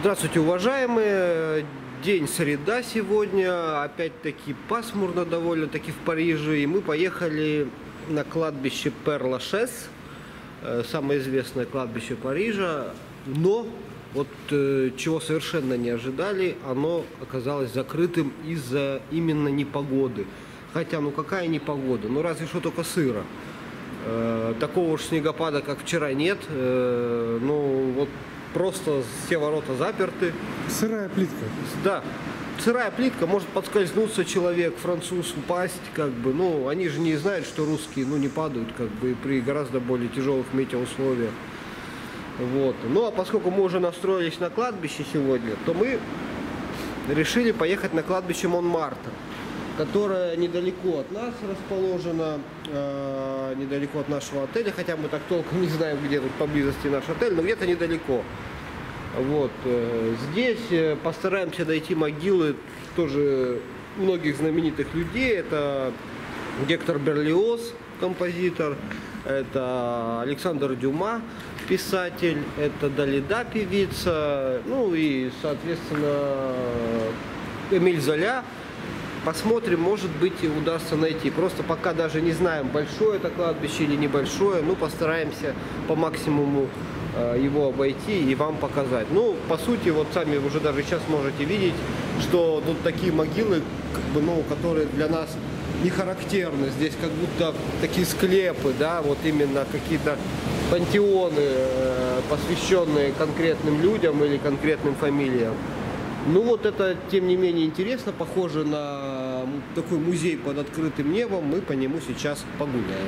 Здравствуйте, уважаемые! День среда сегодня, опять-таки пасмурно довольно-таки в Париже, и мы поехали на кладбище Пер-Лашез, самое известное кладбище Парижа, но вот чего совершенно не ожидали, оно оказалось закрытым из-за именно непогоды. Хотя, ну какая непогода, ну разве что только сыро. Такого уж снегопада, как вчера, нет, ну вот... Просто все ворота заперты. Сырая плитка. Да, сырая плитка, может подскользнуться человек, француз упасть, как бы. Ну, они же не знают, что русские, ну, не падают, как бы, при гораздо более тяжелых метеоусловиях. Вот. Ну, а поскольку мы уже настроились на кладбище сегодня, то мы решили поехать на кладбище Монмартр, которое недалеко от нас расположено, недалеко от нашего отеля, хотя мы так толком не знаем, где тут поблизости наш отель, но где-то недалеко. Вот. Здесь постараемся найти могилы тоже многих знаменитых людей. Это Гектор Берлиоз, композитор, это Александр Дюма, писатель, это Далида, певица, ну и, соответственно, Эмиль Золя. Посмотрим, может быть, и удастся найти. Просто пока даже не знаем, большое это кладбище или небольшое. Ну, постараемся по максимуму его обойти и вам показать. Ну, по сути, вот сами уже даже сейчас можете видеть, что тут такие могилы, как бы, ну, которые для нас не характерны. Здесь как будто такие склепы, да, вот именно какие-то пантеоны, посвященные конкретным людям или конкретным фамилиям. Ну вот это, тем не менее, интересно, похоже на такой музей под открытым небом, мы по нему сейчас погуляем.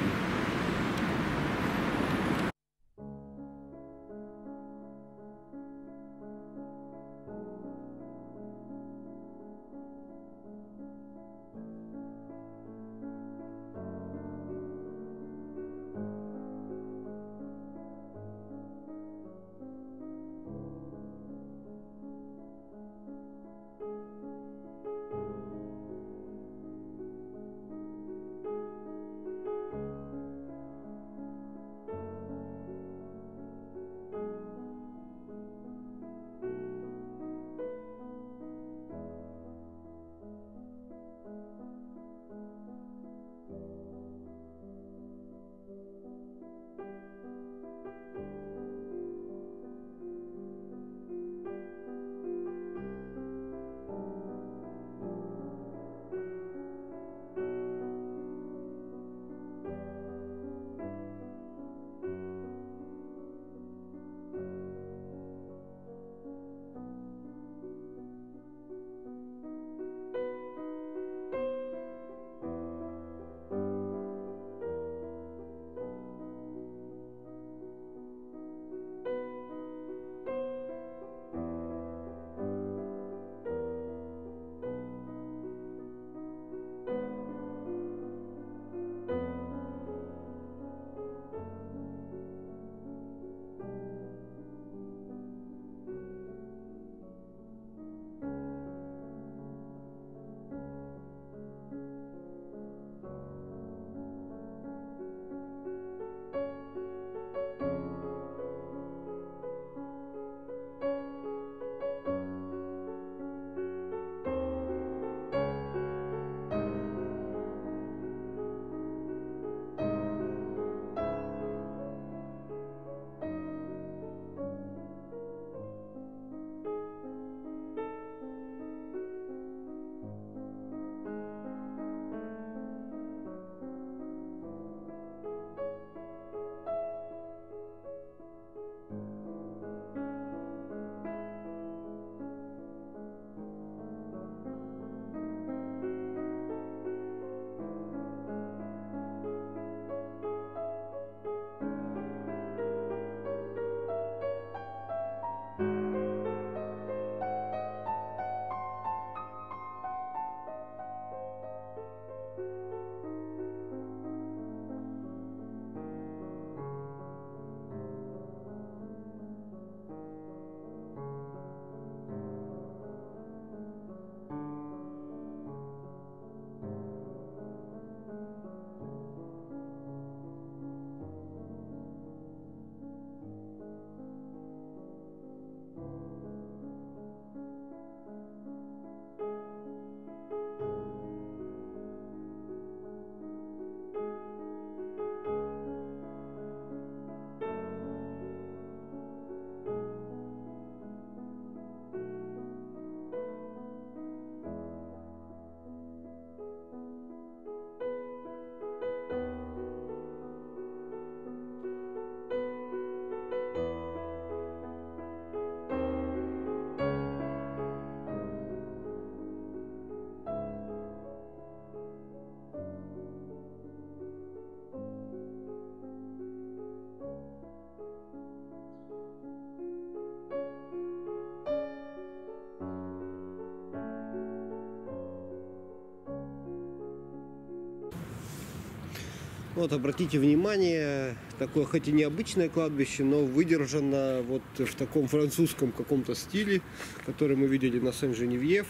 Вот, обратите внимание, такое хоть и необычное кладбище, но выдержано вот в таком французском каком-то стиле, который мы видели на Сен-Женевьев.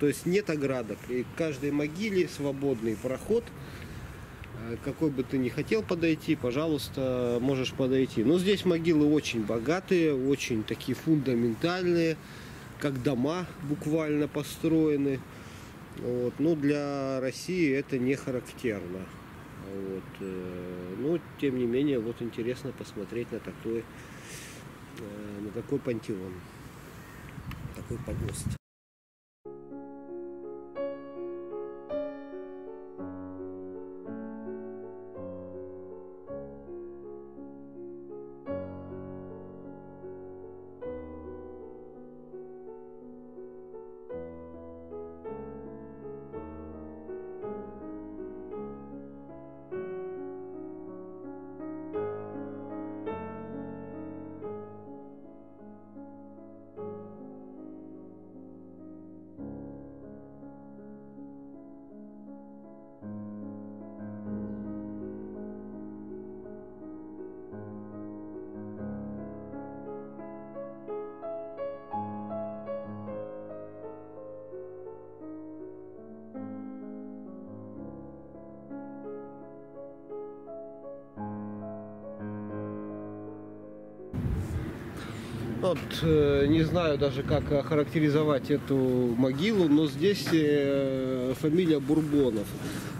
То есть нет оградок, и к каждой могиле свободный проход. Какой бы ты ни хотел подойти, пожалуйста, можешь подойти. Но здесь могилы очень богатые, очень такие фундаментальные, как дома буквально построены. Вот. Но для России это не характерно. Вот. Но тем не менее, вот интересно посмотреть на такой пантеон, такой помост. Вот, не знаю даже, как охарактеризовать эту могилу, но здесь фамилия Бурбонов.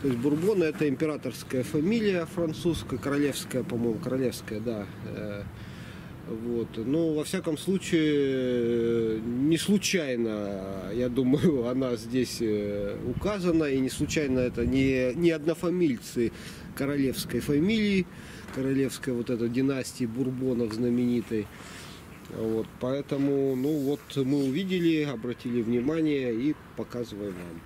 То есть Бурбоны — это императорская фамилия французская, королевская, по-моему, королевская, да. Вот. Но, во всяком случае, не случайно, я думаю, она здесь указана, и не случайно это не однофамильцы королевской фамилии, королевской вот этой династии Бурбонов знаменитой. Вот, поэтому, ну вот, мы увидели, обратили внимание и показываем вам.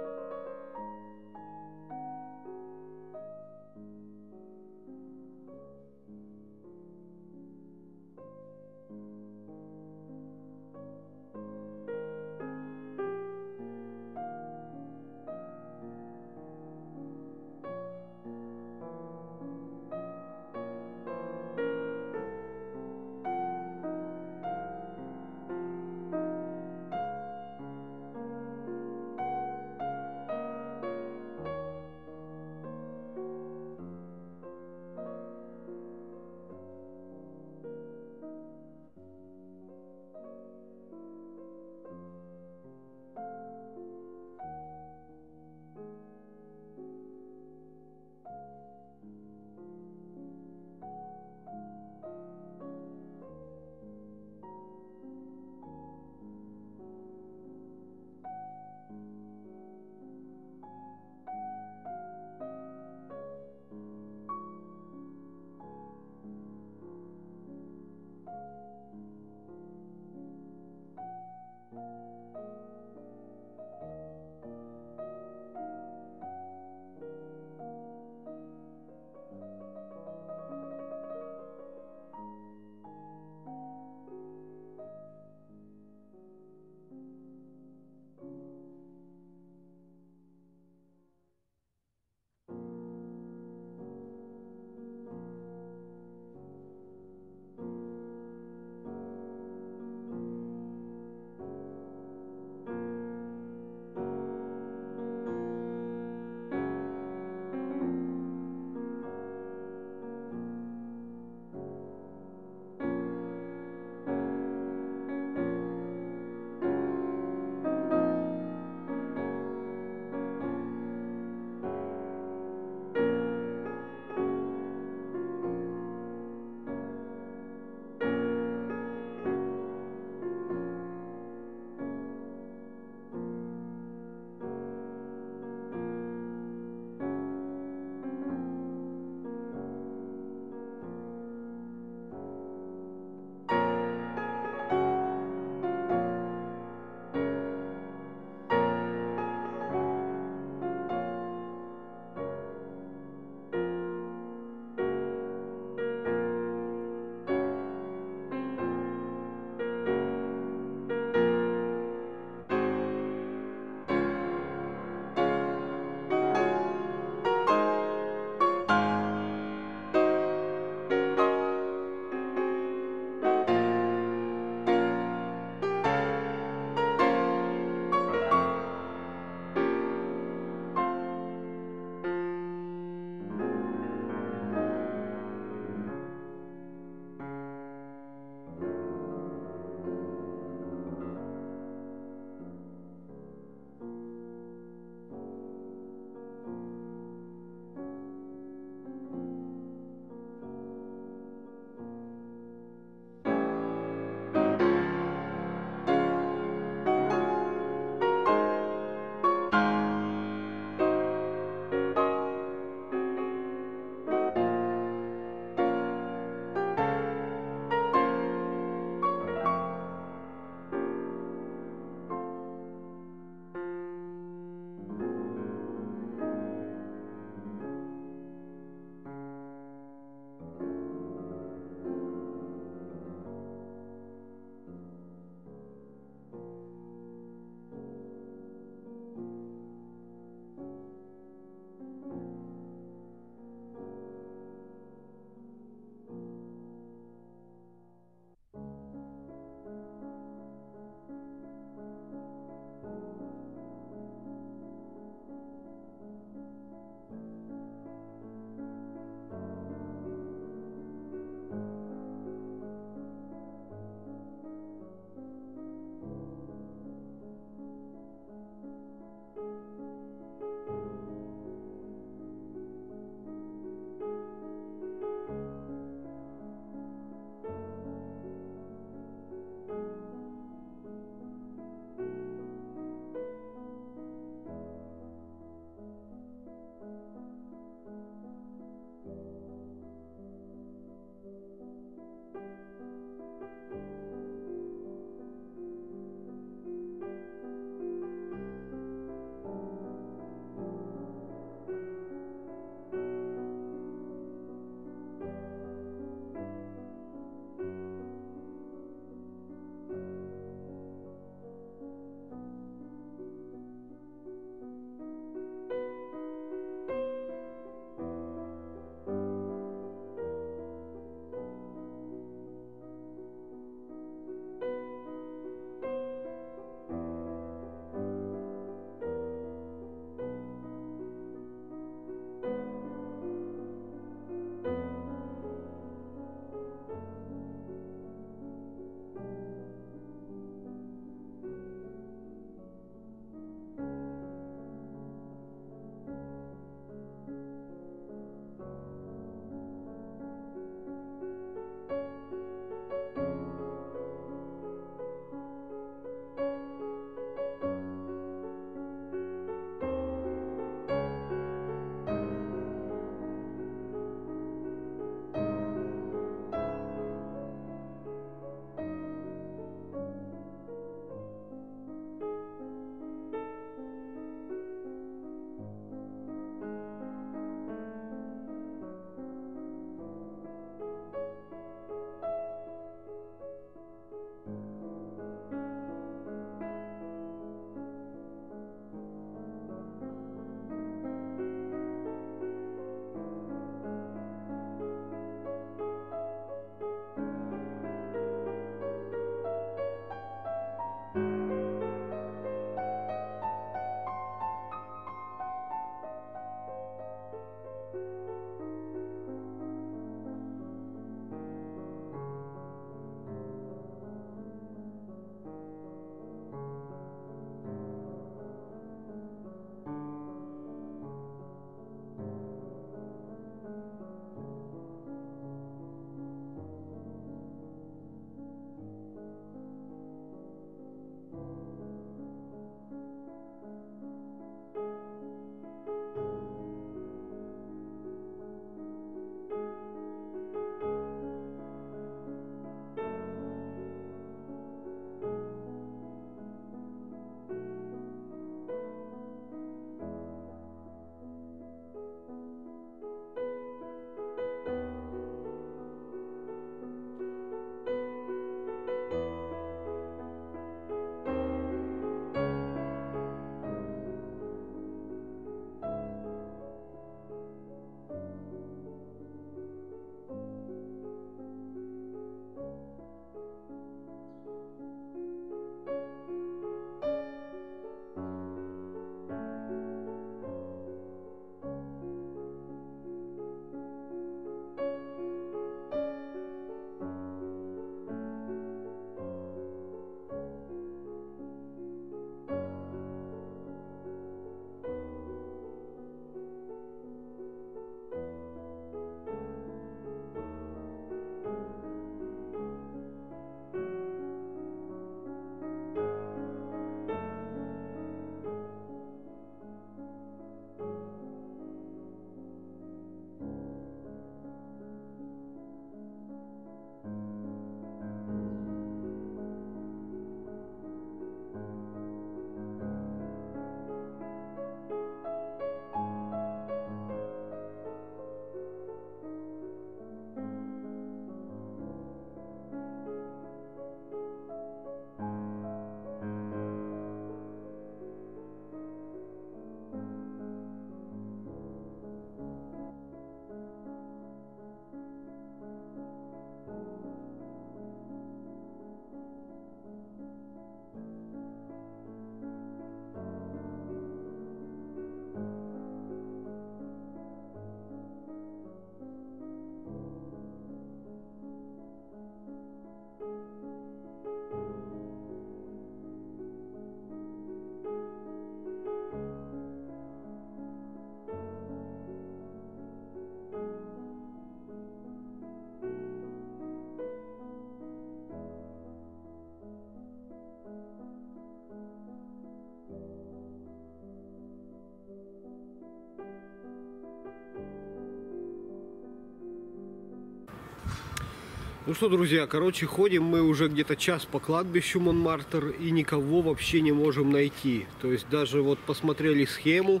Ну что, друзья, короче, ходим мы уже где-то час по кладбищу Монмартр и никого вообще не можем найти. То есть даже вот посмотрели схему,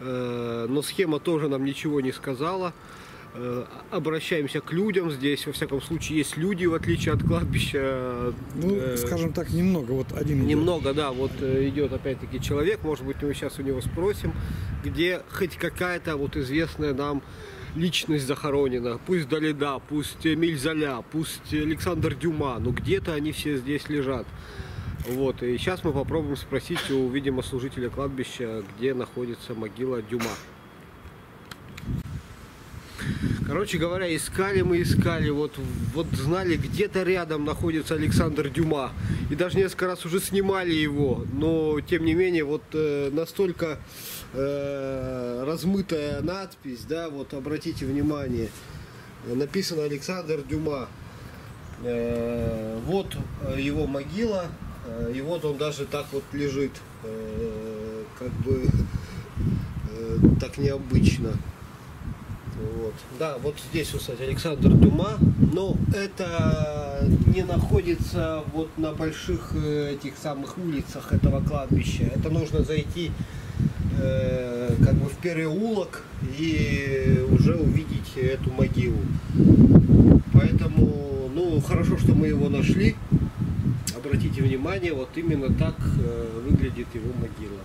но схема тоже нам ничего не сказала. Обращаемся к людям, здесь во всяком случае есть люди, в отличие от кладбища. Ну, скажем так, немного, вот один. Немного, идет. Да, вот идет опять-таки человек, может быть, мы сейчас у него спросим, где хоть какая-то вот известная нам личность захоронена, пусть Далида, пусть Эмиль Золя, пусть Александр Дюма, но где-то они все здесь лежат. Вот, и сейчас мы попробуем спросить у, видимо, служителя кладбища, где находится могила Дюма. Короче говоря, искали мы, искали, вот знали, где-то рядом находится Александр Дюма, и даже несколько раз уже снимали его, но тем не менее, вот настолько размытая надпись, да, вот обратите внимание, написано Александр Дюма, вот его могила, и вот он даже так вот лежит, как бы так необычно. Вот. Да, вот здесь, кстати, Александр Дюма, но это не находится вот на больших этих самых улицах этого кладбища. Это нужно зайти как бы в переулок и уже увидеть эту могилу. Поэтому, ну, хорошо, что мы его нашли. Обратите внимание, вот именно так выглядит его могила.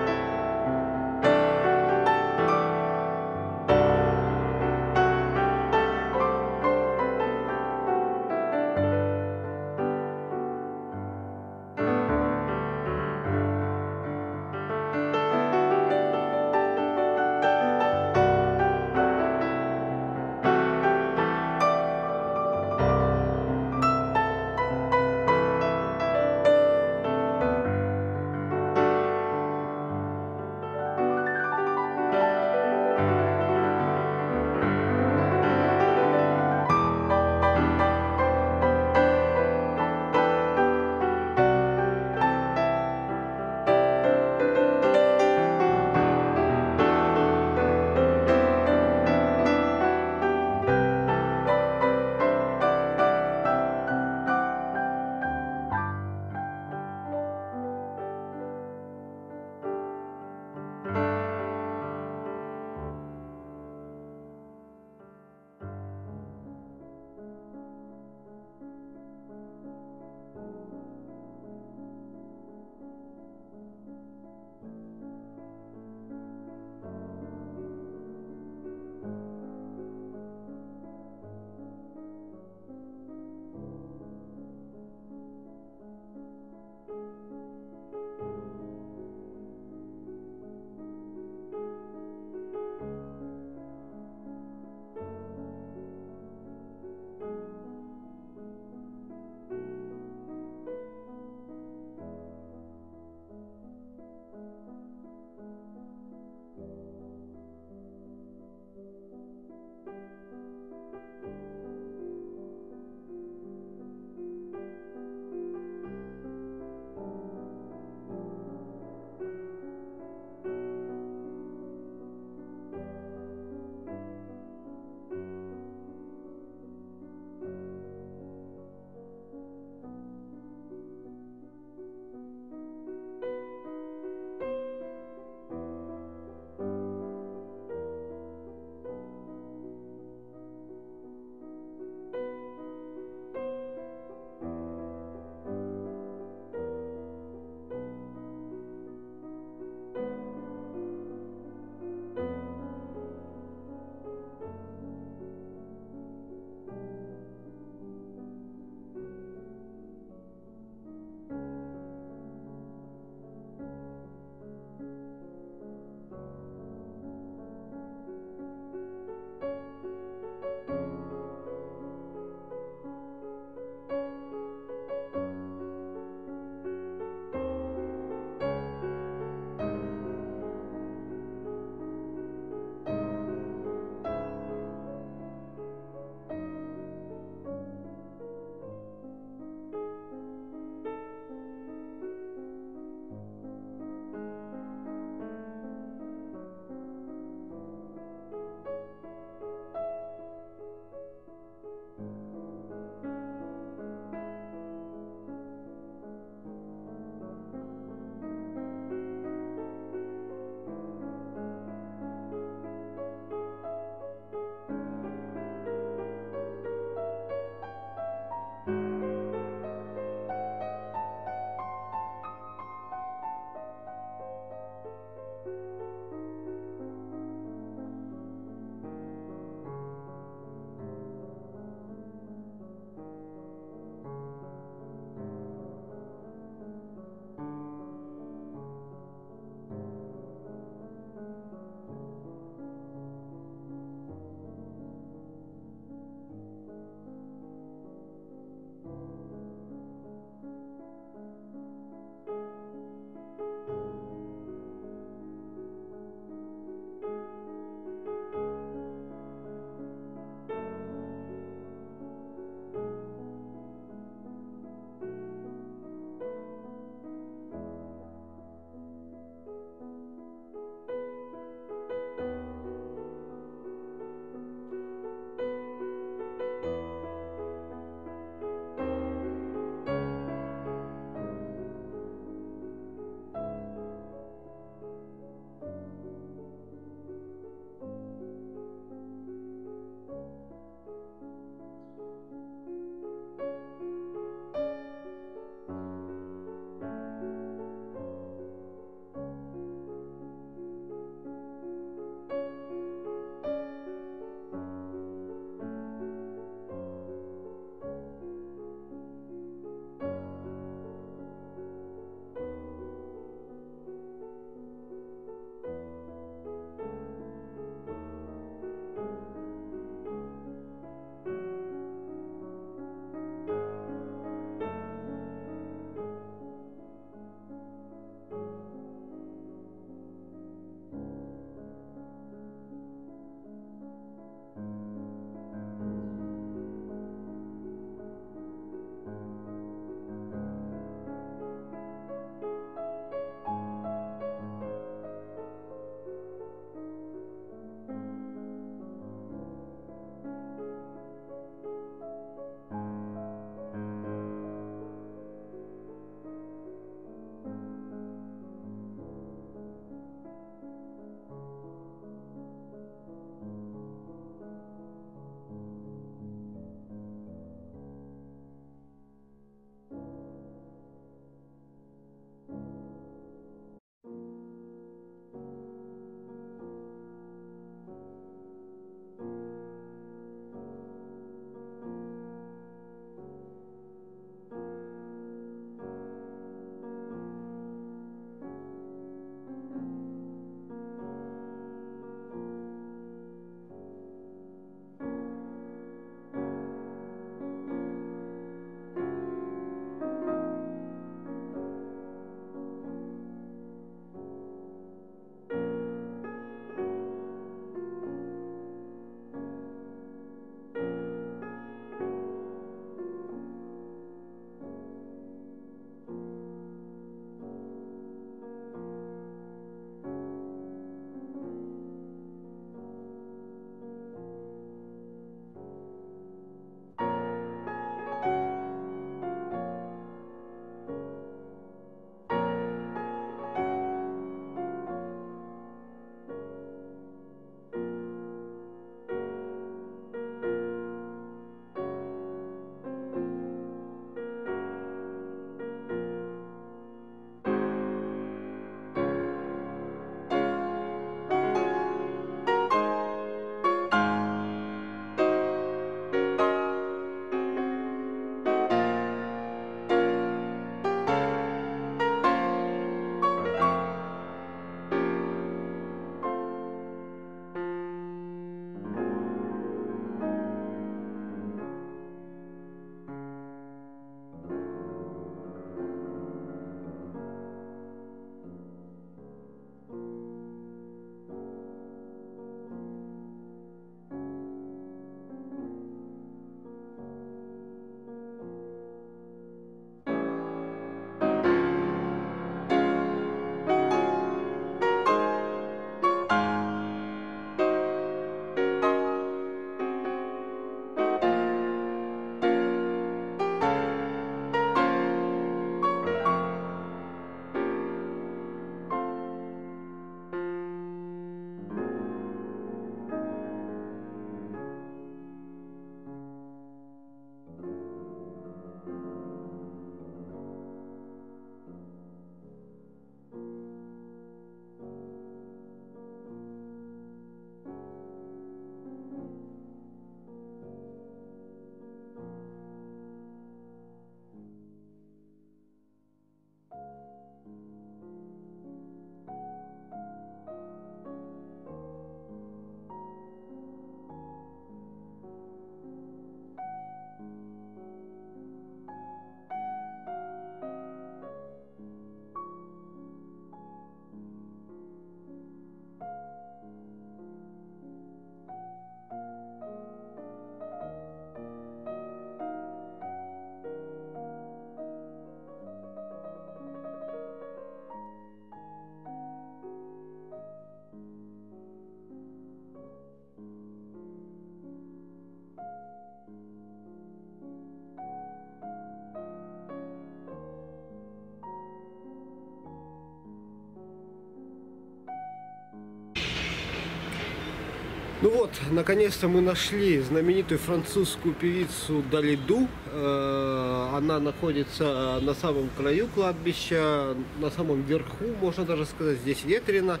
Ну вот, наконец-то мы нашли знаменитую французскую певицу Далиду. Она находится на самом краю кладбища, на самом верху, можно даже сказать, здесь ветрено.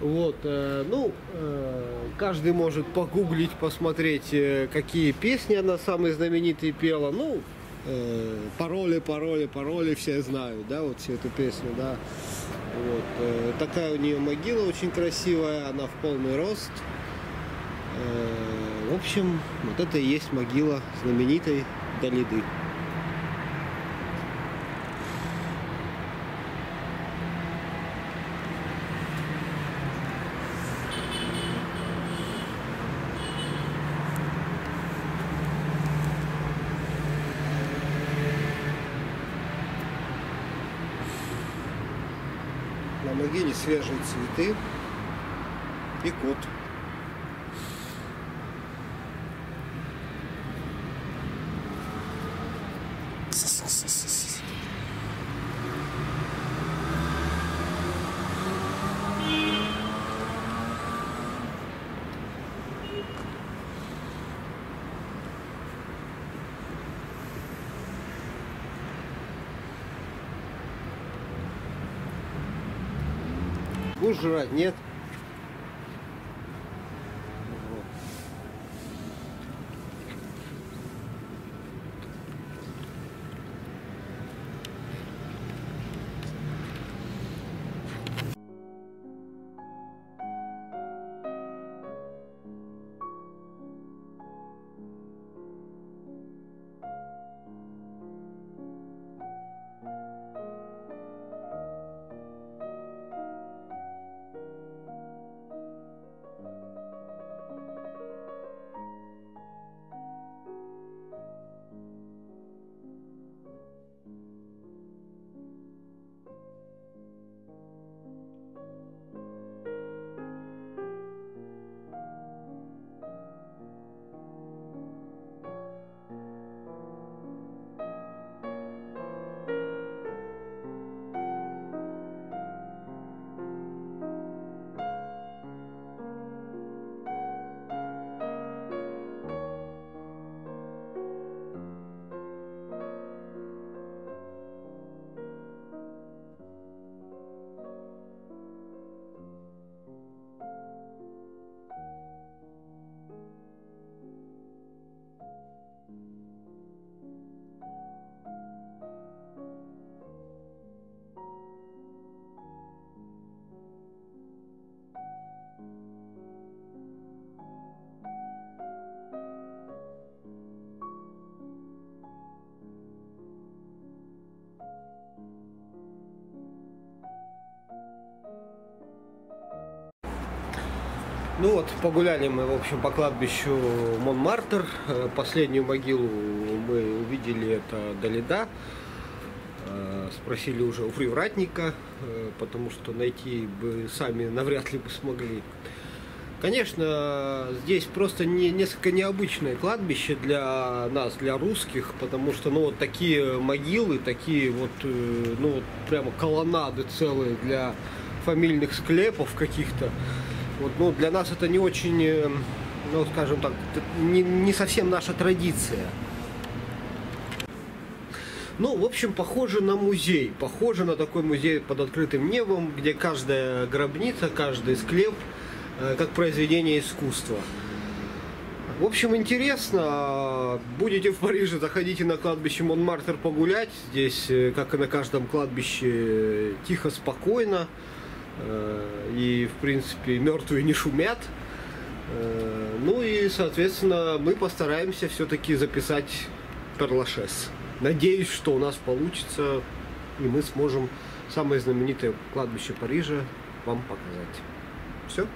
Вот, каждый может погуглить, посмотреть, какие песни она самые знаменитые пела. Ну, пароли все знают, да, вот всю эту песню, да. Вот, такая у нее могила очень красивая, она в полный рост. В общем, вот это и есть могила знаменитой Далиды. На могиле свежие цветы и кот. Будешь жрать? Нет. Ну вот, погуляли мы, в общем, по кладбищу Монмартр. Последнюю могилу мы увидели, это Далида. Спросили уже у привратника, потому что найти бы сами навряд ли бы смогли. Конечно, здесь просто несколько необычное кладбище для нас, для русских, потому что, ну, вот такие могилы, такие вот, ну, вот прямо колоннады целые для фамильных склепов каких-то. Вот, ну, для нас это не очень, ну, скажем так, не совсем наша традиция. Ну, в общем, похоже на музей. Похоже на такой музей под открытым небом, где каждая гробница, каждый склеп как произведение искусства. В общем, интересно. Будете в Париже, заходите на кладбище Монмартр погулять. Здесь, как и на каждом кладбище, тихо, спокойно. И, в принципе, мертвые не шумят. Ну и, соответственно, мы постараемся все-таки записать Пер-Лашез. Надеюсь, что у нас получится, и мы сможем самое знаменитое кладбище Парижа вам показать. Все.